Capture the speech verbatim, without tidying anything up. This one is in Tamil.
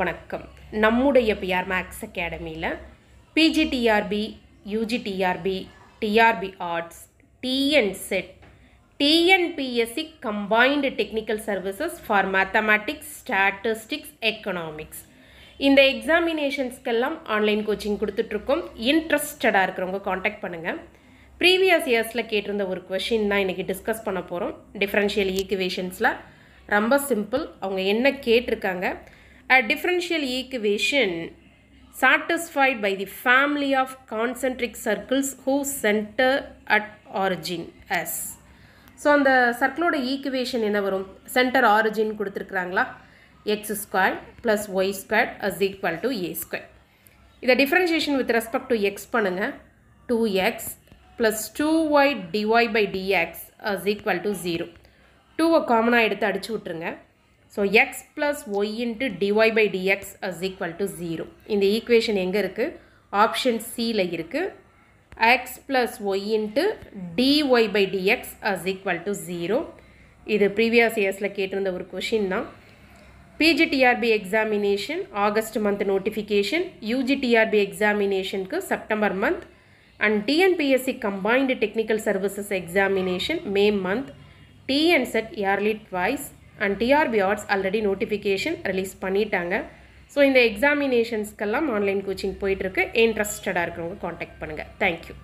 வணக்கம். நம்முடைய பிஆர் மேக்ஸ் அகாடமியில் PGTRB, UGTRB, TRB arts, TNSET, TNPSC combined technical services for mathematics, statistics, economics இந்த எக்ஸாமினேஷன்ஸ்க்கெல்லாம் ஆன்லைன் கோச்சிங் கொடுத்துட்ருக்கோம். இன்ட்ரெஸ்டடாக இருக்கிறவங்க காண்டாக்ட் பண்ணுங்கள். ப்ரீவியஸ் இயர்ஸில் கேட்டிருந்த ஒரு கொஷின் தான் இன்றைக்கி டிஸ்கஸ் பண்ண போகிறோம். டிஃப்ரென்ஷியல் ஈக்குவேஷன்ஸில் ரொம்ப சிம்பிள். அவங்க என்ன கேட்டிருக்காங்க? A differential equation satisfied by the family of concentric circles whose center at origin S. So, on the circle equation in our room, center origin x squared plus y squared is equal to a squared. This differentiation with respect to x pannunga, two x plus two y dy by dx is equal to zero. two common எடுத்து அடிச்சு விட்டுருங்க. So, x plus y into dy by dx is equal to zero. இந்த equation எங்க இருக்கு? Option C ல இருக்கு. x plus y into dy by dx is equal to zero. இது previous yearsல கேட்டிருந்த ஒரு question தான். P G T R B examination, August month notification, U G T R B examination க்கு September month and T N P S C combined technical services examination May month, T N S E T yearly twice and T R B Arts already notification release பண்ணிட்டாங்க. ஸோ இந்த எக்ஸாமினேஷன்ஸ்க்கெல்லாம் ஆன்லைன் கோச்சிங் போயிட்டுருக்கு. இன்ட்ரெஸ்டடாக இருக்கிறவங்க காண்டாக்ட் பண்ணுங்கள். தேங்க்யூ.